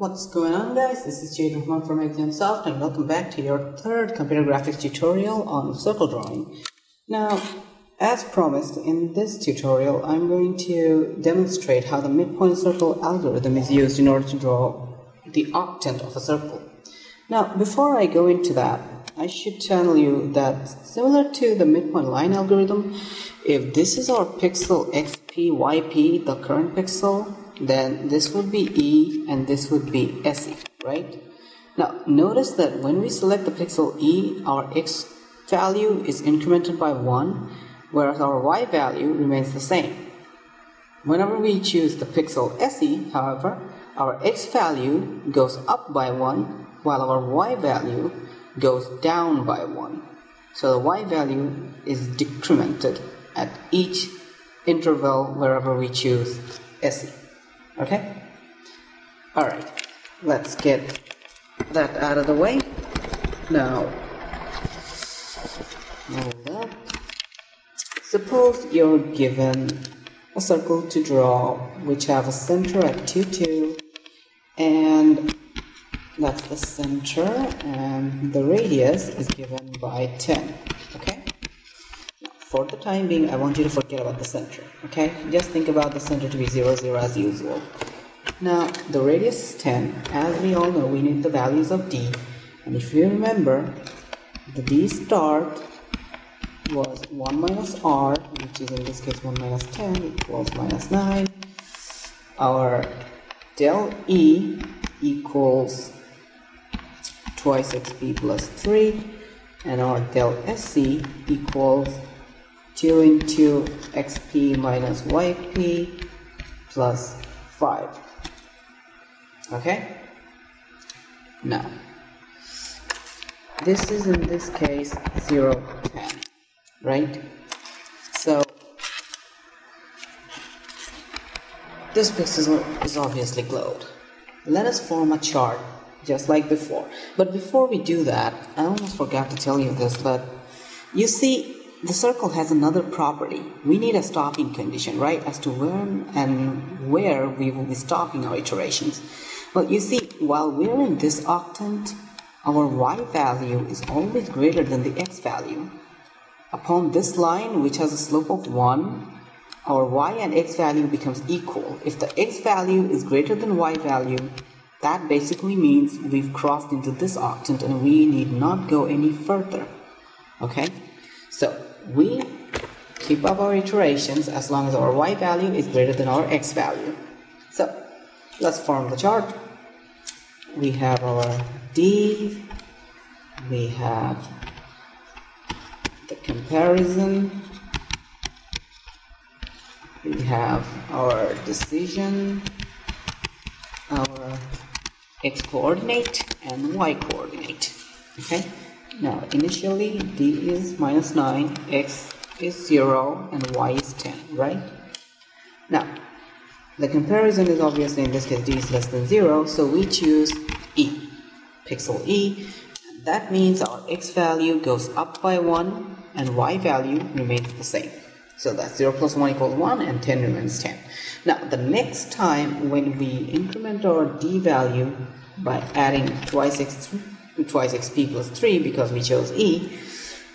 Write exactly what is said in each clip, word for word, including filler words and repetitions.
What's going on, guys? This is Jay Rahman from Axion Soft, and welcome back to your third computer graphics tutorial on circle drawing. Now, as promised, in this tutorial I'm going to demonstrate how the midpoint circle algorithm is used in order to draw the octant of a circle. Now, before I go into that, I should tell you that similar to the midpoint line algorithm, if this is our pixel X P, Y P, the current pixel, then this would be E and this would be S E, right? Now notice that when we select the pixel E, our X value is incremented by one, whereas our Y value remains the same. Whenever we choose the pixel S E, however, our X value goes up by one, while our Y value goes down by one. So the Y value is decremented at each interval wherever we choose S E. Okay? Alright, let's get that out of the way. Now, move up. Suppose you're given a circle to draw which have a center at two, two, and that's the center, and the radius is given by ten. Okay? For the time being, I want you to forget about the center, okay? Just think about the center to be zero, zero as usual. Now, the radius is ten. As we all know, we need the values of D. And if you remember, the D start was one minus R, which is in this case one minus ten equals minus nine. Our del E equals twice X P plus three. And our del S C equals two into X P minus Y P plus five. Okay? Now, this is in this case zero, ten, right? So, this pixel is obviously glowed. Let us form a chart just like before. But before we do that, I almost forgot to tell you this, but you see, the circle has another property. We need a stopping condition, right, as to when and where we will be stopping our iterations. Well, you see, while we're in this octant, our Y value is always greater than the X value. Upon this line, which has a slope of one, our Y and X value becomes equal. If the X value is greater than Y value, that basically means we've crossed into this octant and we need not go any further, okay? So, we keep up our iterations as long as our Y value is greater than our X value. So, let's form the chart. We have our D, we have the comparison, we have our decision, our X coordinate and Y coordinate, okay? Now, initially, D is minus nine, X is zero, and Y is ten, right? Now, the comparison is obviously, in this case, D is less than zero, so we choose E, pixel E. That means our X value goes up by one, and Y value remains the same. So that's zero plus one equals one, and ten remains ten. Now, the next time when we increment our D value by adding twice X twice X P plus three because we chose E,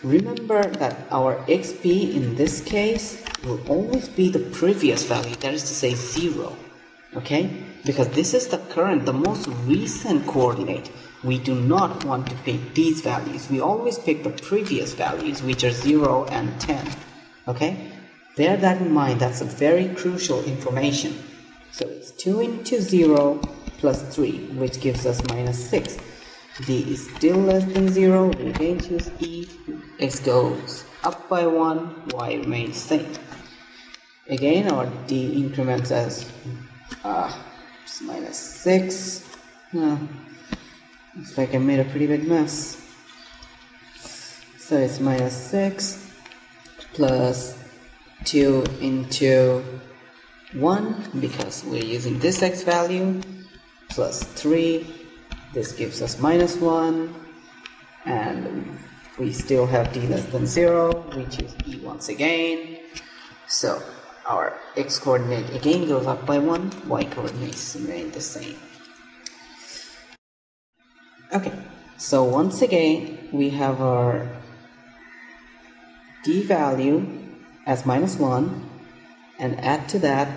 remember that our X P in this case will always be the previous value, that is to say zero, okay? Because this is the current, the most recent coordinate. We do not want to pick these values. We always pick the previous values, which are zero and ten, okay? Bear that in mind. That's a very crucial information. So it's two into zero plus three, which gives us minus six. D is still less than zero, we again choose E, X goes up by one, Y remains same. Again, our D increments as uh, minus six. Uh, looks like I made a pretty big mess. So it's minus six plus two into one, because we're using this X value, plus three. This gives us minus one, and we still have D less than zero, we choose E once again. So our X coordinate again goes up by one, Y coordinates remain the same. So once again, we have our d value as minus one, and add to that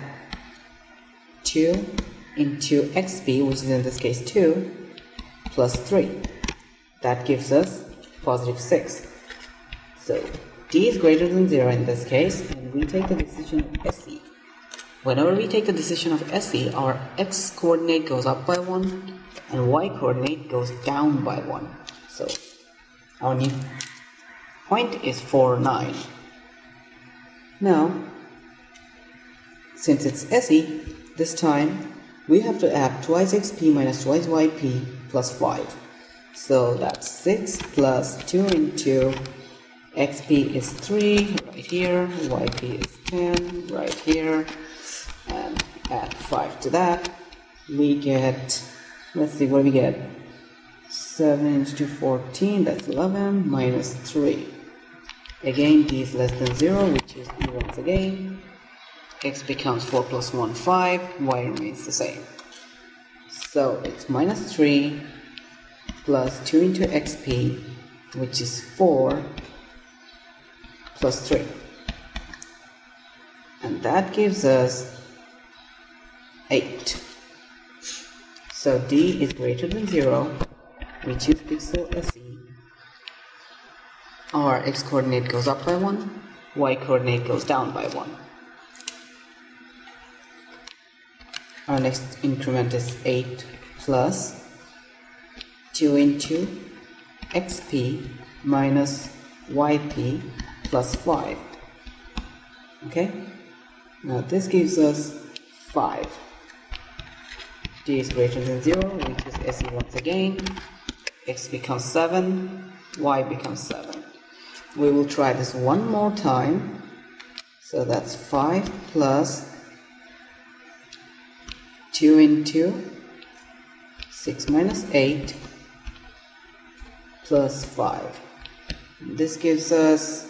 two into x b, which is in this case two, plus three. That gives us positive six. So d is greater than zero in this case, and we take the decision of S E. Whenever we take the decision of S E, our x coordinate goes up by one and y coordinate goes down by one. So our new point is four, nine. Now, since it's S E, this time we have to add twice x p minus twice y p plus five. So that's six plus two into x p is three right here, y p is ten right here, and add five to that. We get, let's see what we get, seven into fourteen, that's eleven, minus three. Again, d is less than zero, which is e once again. X becomes four plus one, five, y remains the same. So it's minus three plus two into x p, which is four, plus three. And that gives us eight. So d is greater than zero, which is pixel S E. Our x coordinate goes up by one, y coordinate goes down by one. Our next increment is eight plus two into x p minus y p plus five. Okay, now this gives us five. D is greater than zero, which is S E once again. X becomes seven, y becomes seven. We will try this one more time. So that's five plus two into six minus eight plus five. This gives us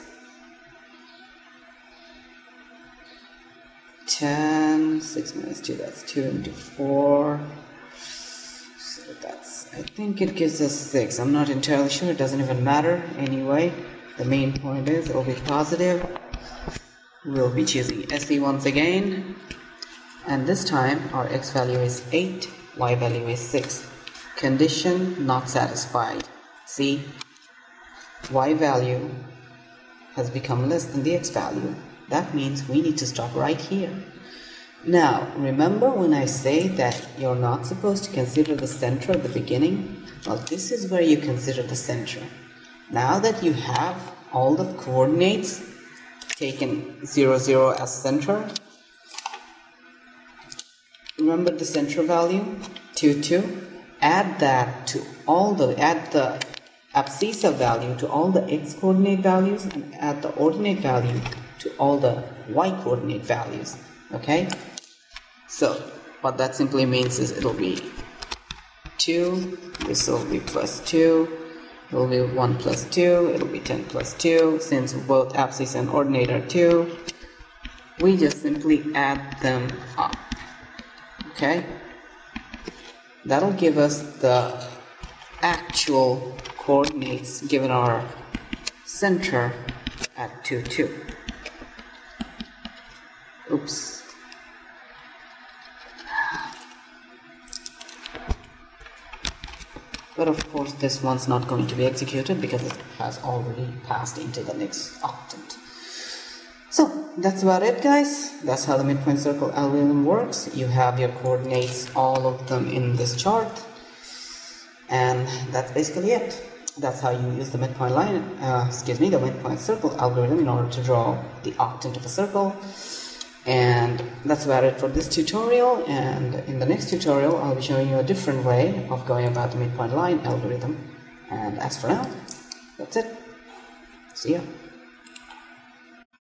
ten, six minus two, that's two into four. So that's, I think it gives us six. I'm not entirely sure, it doesn't even matter anyway. The main point is it will be positive. We'll be choosing S E once again. And this time our x value is eight, y value is six. Condition not satisfied. See, y value has become less than the x value. That means we need to stop right here. Now, remember when I say that you're not supposed to consider the center at the beginning? Well, this is where you consider the center. Now that you have all the coordinates taken zero, zero as center, remember the center value two, two, add that to all the add the abscissa value to all the x coordinate values, and add the ordinate value to all the y coordinate values. Okay, so what that simply means is it'll be two, this will be plus two, it'll be one plus two, it'll be ten plus two. Since both abscissa and ordinate are two, we just simply add them up. Okay, that'll give us the actual coordinates given our center at two, two. Oops. But of course this one's not going to be executed because it has already passed into the next octant. So that's about it, guys. That's how the midpoint circle algorithm works. You have your coordinates, all of them in this chart, and that's basically it. That's how you use the midpoint line, uh, excuse me, the midpoint circle algorithm in order to draw the octant of a circle. And that's about it for this tutorial. And in the next tutorial, I'll be showing you a different way of going about the midpoint line algorithm. And as for now, that's it. See ya.